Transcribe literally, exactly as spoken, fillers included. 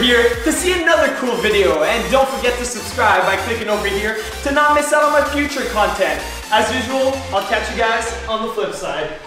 here to see another cool video, and don't forget to subscribe by clicking over here to not miss out on my future content. As usual, I'll catch you guys on the flip side.